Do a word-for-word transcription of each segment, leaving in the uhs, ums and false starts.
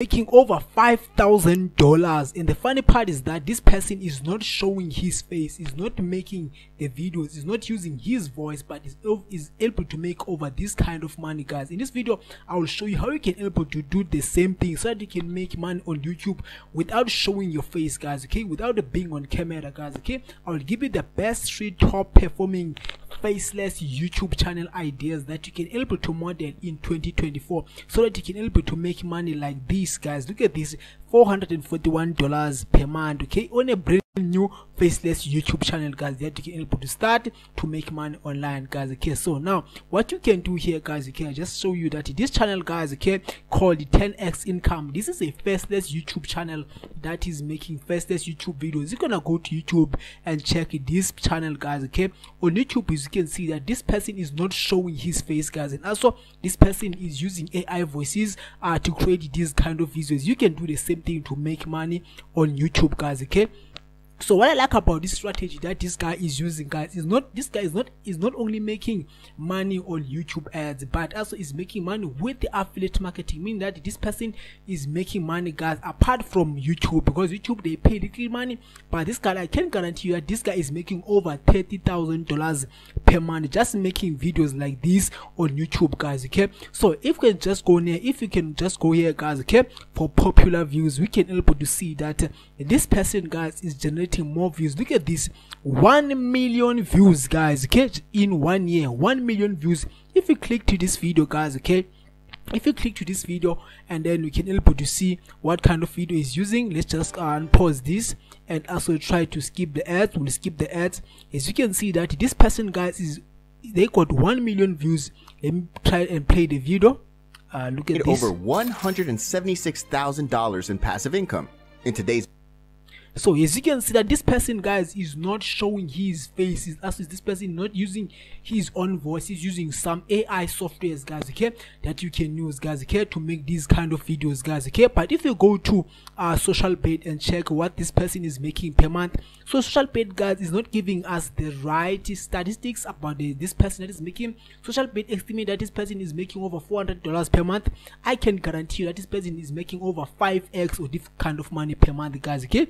making over five thousand dollars, and the funny part is that this person is not showing his face, is not making the videos, is not using his voice, but is, is able to make over this kind of money. Guys, in this video I will show you how you can help to do the same thing so that you can make money on YouTube without showing your face, guys, okay, without being on camera, guys, okay. I will give you the best three top performing faceless YouTube channel ideas that you can help to model in twenty twenty-four so that you can help to make money like this, guys. Look at this, four hundred forty-one dollars per month, okay, on a brand new faceless YouTube channel, guys, that you can help to start to make money online, guys, okay. So now what you can do here, guys, okay, I just show you that this channel, guys, okay, called ten X income. This is a faceless YouTube channel that is making faceless YouTube videos. You're gonna go to YouTube and check this channel, guys, okay. On YouTube, as you can see that this person is not showing his face, guys, and also this person is using A I voices uh, to create these kind of videos. You can do the same thing to make money on YouTube, guys, okay. So what I like about this strategy that this guy is using, guys, is not this guy is not is not only making money on YouTube ads, but also is making money with the affiliate marketing, meaning that this person is making money, guys, apart from YouTube, because YouTube they pay little money, but this guy, I can guarantee you that this guy is making over thirty thousand dollars per month just making videos like this on YouTube, guys, okay. So if you can just go near, if you can just go here, guys, okay, for popular views, we can help to see that uh, this person, guys, is generating more views. Look at this, one million views, guys, okay, in one year, one million views. If you click to this video, guys, okay, if you click to this video, and then we can help to see what kind of video is using. Let's just unpause uh, this and also try to skip the ads. We'll skip the ads. As you can see that this person, guys, is they got one million views. Let me try and play the video. Uh, look at this, over one hundred seventy-six thousand dollars in passive income in today's. So as you can see that this person, guys, is not showing his face. As is this person not using his own voice, is using some A I softwares, guys, okay, that you can use, guys, okay, to make these kind of videos, guys, okay. But if you go to uh, Social Paid and check what this person is making per month, so Social Paid, guys, is not giving us the right statistics about the, this person that is making. Social Paid estimate that this person is making over four hundred dollars per month. I can guarantee you that this person is making over five X or this kind of money per month, guys, okay.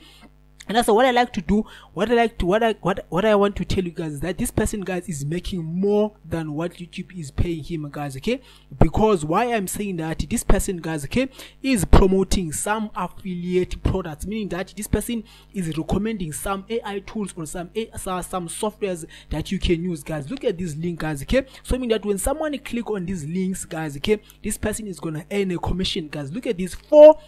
And also what I like to do, what I like to, what I, what, what I want to tell you guys is that this person, guys, is making more than what YouTube is paying him, guys, okay. Because why I'm saying that, this person, guys, okay, is promoting some affiliate products, meaning that this person is recommending some A I tools or some A I, some softwares that you can use, guys. Look at this link, guys, okay. So I mean that when someone click on these links, guys, okay, this person is gonna earn a commission, guys. Look at this, four.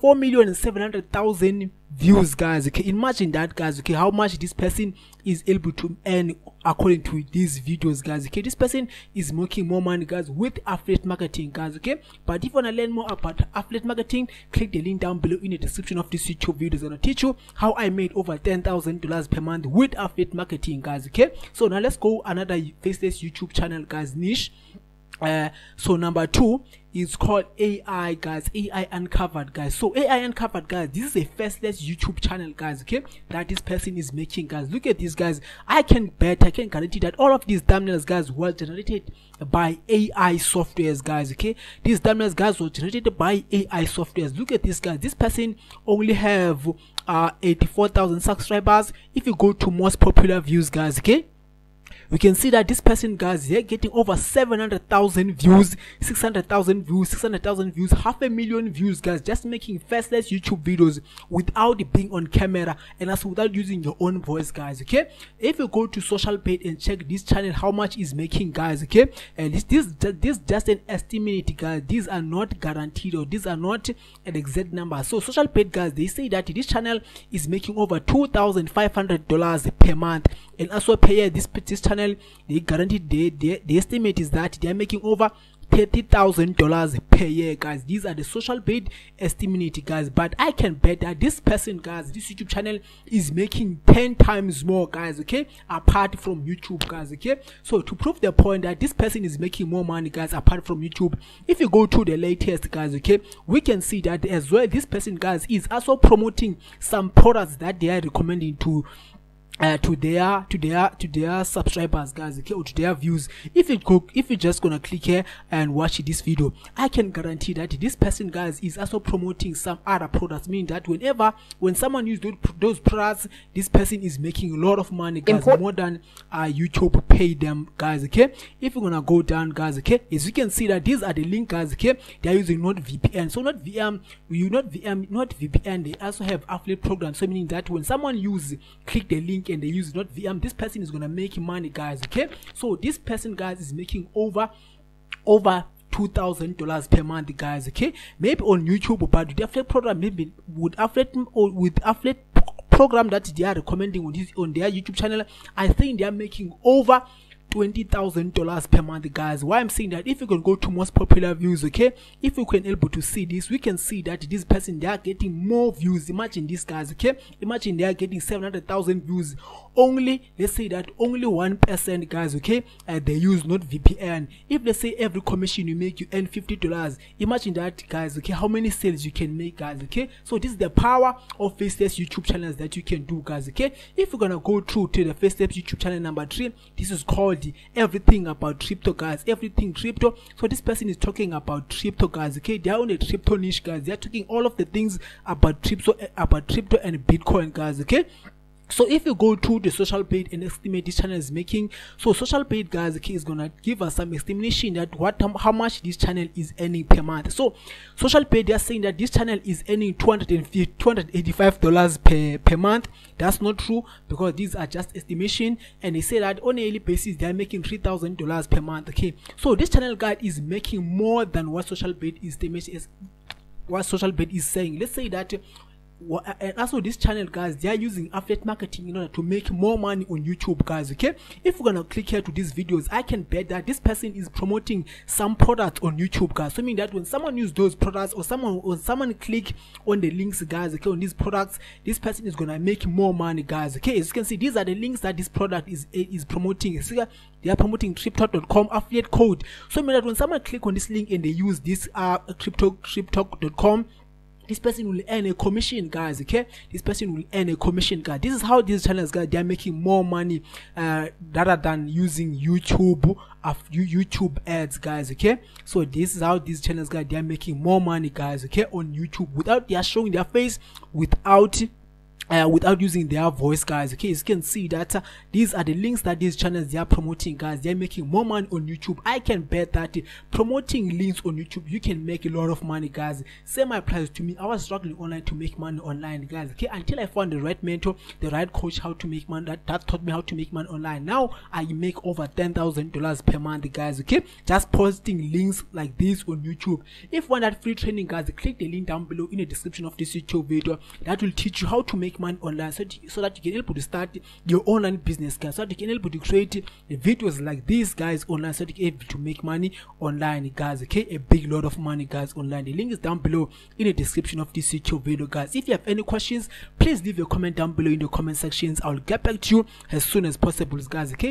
Four million and seven hundred thousand views, guys, okay. Imagine that, guys, okay, how much this person is able to earn according to these videos, guys, okay. This person is making more money, guys, with affiliate marketing, guys, okay. But if you want to learn more about affiliate marketing, click the link down below in the description of this YouTube video. It's gonna teach you how I made over ten thousand dollars per month with affiliate marketing, guys, okay. So now let's go another faceless YouTube channel, guys, niche. Uh, so number two is called A I, guys, A I Uncovered, guys. So A I Uncovered, guys, this is a faceless YouTube channel, guys, okay, that this person is making, guys. Look at this, guys. I can bet, I can guarantee that all of these thumbnails, guys, were generated by A I softwares, guys, okay. These thumbnails, guys, were generated by A I softwares. Look at this, guys. This person only have uh, eighty-four thousand subscribers. If you go to most popular views, guys, okay, we can see that this person, guys, they're getting over seven hundred thousand views, six hundred thousand views, six hundred thousand views, half a million views, guys, just making faceless YouTube videos without being on camera and also without using your own voice, guys, okay. If you go to Social Paid and check this channel, how much is making, guys, okay, and this this this just an estimate, guys. These are not guaranteed, or these are not an exact number. So Social Paid, guys, they say that this channel is making over two thousand five hundred dollars per month, and also per year this this channel, they guaranteed, they, they the estimate is that they are making over thirty thousand dollars per year, guys. These are the Social Paid estimate, guys, but I can bet that this person, guys, this YouTube channel is making ten times more, guys, okay, apart from YouTube, guys, okay. So to prove the point that this person is making more money, guys, apart from YouTube, if you go to the latest, guys, okay, we can see that as well this person, guys, is also promoting some products that they are recommending to Uh, to their to their to their subscribers, guys, okay, or to their views. If you go, if you just gonna click here and watch this video, I can guarantee that this person, guys, is also promoting some other products, meaning that whenever when someone uses those products, this person is making a lot of money, guys, Import more than uh, YouTube pay them, guys, okay. If you're gonna go down, guys, okay, as you can see that these are the link, guys, okay, they are using Not V P N. So Not V M, you not V M, Not V P N. They also have affiliate programs, so meaning that when someone uses click the link and they use Not V M, this person is gonna make money, guys, okay. So this person, guys, is making over over two thousand dollars per month, guys, okay, maybe on YouTube, but with affiliate program, maybe with affiliate or with affiliate program that they are recommending on this on their YouTube channel, I think they are making over twenty thousand dollars per month, guys. Why I'm saying that, if you can go to most popular views, okay, if you can able to see this, we can see that this person, they are getting more views. Imagine this, guys, okay, imagine they are getting seven hundred thousand views. Only, let's say that only one percent, guys, okay, and they use Not V P N. If they say every commission you make you earn fifty dollars, imagine that, guys, okay, how many sales you can make, guys, okay. So this is the power of faceless YouTube channels that you can do, guys, okay. If you're gonna go through to the faceless YouTube channel number three, this is called Everything About Crypto, guys. Everything Crypto. So this person is talking about crypto, guys, okay. They are on a crypto niche, guys. They are talking all of the things about crypto, about crypto and Bitcoin, guys, okay. So if you go to the Social Paid and estimate this channel is making, so Social Paid, guys, okay, is gonna give us some estimation that what um, how much this channel is earning per month. So Social Paid, they are saying that this channel is earning two hundred eighty-five dollars per per month. That's not true, because these are just estimation, and they say that on a yearly basis they are making three thousand dollars per month. Okay, so this channel, guys, is making more than what Social Paid is is what Social Paid is saying. Let's say that. And also this channel, guys, they are using affiliate marketing in order to make more money on YouTube, guys, okay. If we're gonna click here to these videos, I can bet that this person is promoting some product on YouTube, guys. So meaning that when someone use those products, or someone or someone click on the links, guys, okay, on these products, this person is gonna make more money, guys, okay. As you can see, these are the links that this product is is promoting. So they are promoting Triptalk dot com affiliate code. So meaning that when someone click on this link and they use this uh crypto Triptalk dot com, this person will earn a commission, guys, okay. This person will earn a commission, guys. This is how these channels, guys, they are making more money uh, rather than using YouTube of YouTube ads, guys, okay. So this is how these channels, guys, they are making more money, guys, okay, on YouTube, without they are showing their face, without Uh, without using their voice, guys, okay. As you can see that uh, these are the links that these channels, they are promoting, guys. They're making more money on YouTube. I can bet that uh, promoting links on YouTube, you can make a lot of money, guys. Same applies to me. I was struggling online to make money online, guys, okay, until I found the right mentor, the right coach, how to make money, that, that taught me how to make money online. Now I make over ten thousand dollars per month, guys, okay, just posting links like this on YouTube. If you want that free training, guys, click the link down below in the description of this YouTube video. That will teach you how to make money online, so, to, so that you can help to start your online business, guys, so that you can help to create videos like these, guys, online, so that you can help to make money online, guys, okay, a big lot of money, guys, online. The link is down below in the description of this YouTube video, guys. If you have any questions, please leave your comment down below in the comment sections. I'll get back to you as soon as possible, guys, okay.